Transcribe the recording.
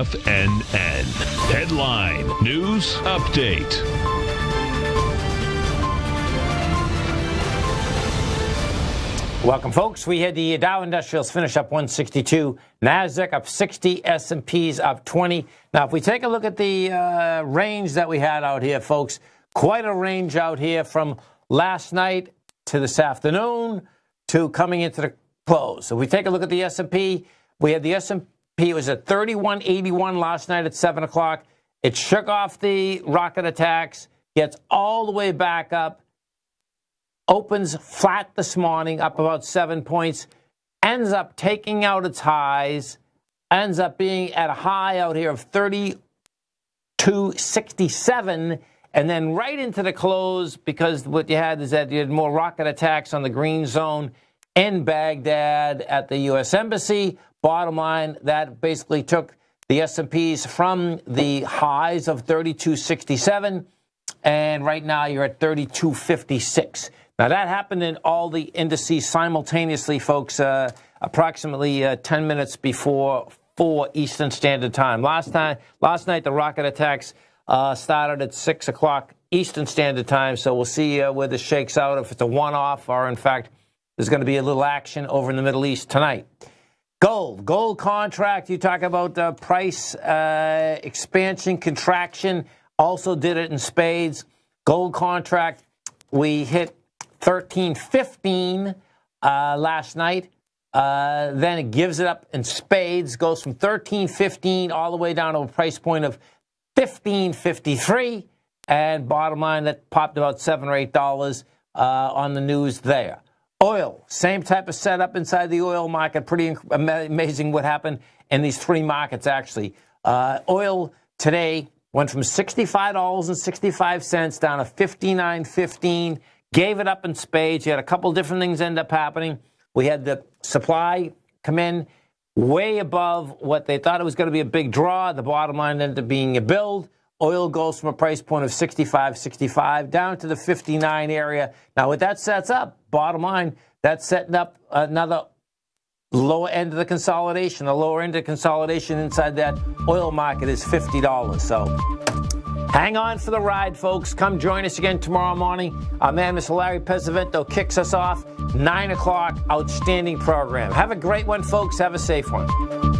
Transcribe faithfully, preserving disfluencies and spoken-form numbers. F N N. Headline News Update. Welcome, folks. We had the Dow Industrials finish up one sixty-two, NASDAQ up sixty, S and P's up twenty. Now, if we take a look at the uh, range that we had out here, folks, quite a range out here from last night to this afternoon to coming into the close. So if we take a look at the S and P, we had the S and P was at thirty-one eighty-one last night at seven o'clock. It shook off the rocket attacks, gets all the way back up. Opens flat this morning, up about seven points, ends up taking out its highs, ends up being at a high out here of thirty-two sixty-seven, and then right into the close, because what you had is that you had more rocket attacks on the green zone in Baghdad at the U S Embassy. Bottom line, that basically took the S and P's from the highs of thirty-two sixty-seven, and right now you're at thirty-two fifty-six. Now, that happened in all the indices simultaneously, folks, uh, approximately uh, ten minutes before four Eastern Standard Time. Last time, last night, the rocket attacks uh, started at six o'clock Eastern Standard Time, so we'll see uh, where this shakes out, if it's a one-off or, in fact, there's going to be a little action over in the Middle East tonight. Gold. Gold contract. You talk about uh, price uh, expansion, contraction. Also did it in spades. Gold contract, we hit thirteen fifteen uh, last night. Uh, then it gives it up in spades, goes from thirteen fifteen all the way down to a price point of fifteen fifty-three. And bottom line, that popped about seven or eight dollars uh, on the news there. Oil, same type of setup inside the oil market. Pretty amazing what happened in these three markets actually. Uh, oil today went from sixty-five dollars and sixty-five cents down to fifty-nine fifteen. Gave it up in spades. You had a couple different things end up happening. We had the supply come in way above what they thought it was going to be a big draw. The bottom line ended up being a build. Oil goes from a price point of sixty-five sixty-five down to the fifty-nine area. Now, what that sets up, bottom line, that's setting up another lower end of the consolidation. The lower end of consolidation inside that oil market is fifty dollars. So hang on for the ride, folks. Come join us again tomorrow morning. Our man, Mister Larry Pesavento, kicks us off. nine o'clock, outstanding program. Have a great one, folks. Have a safe one.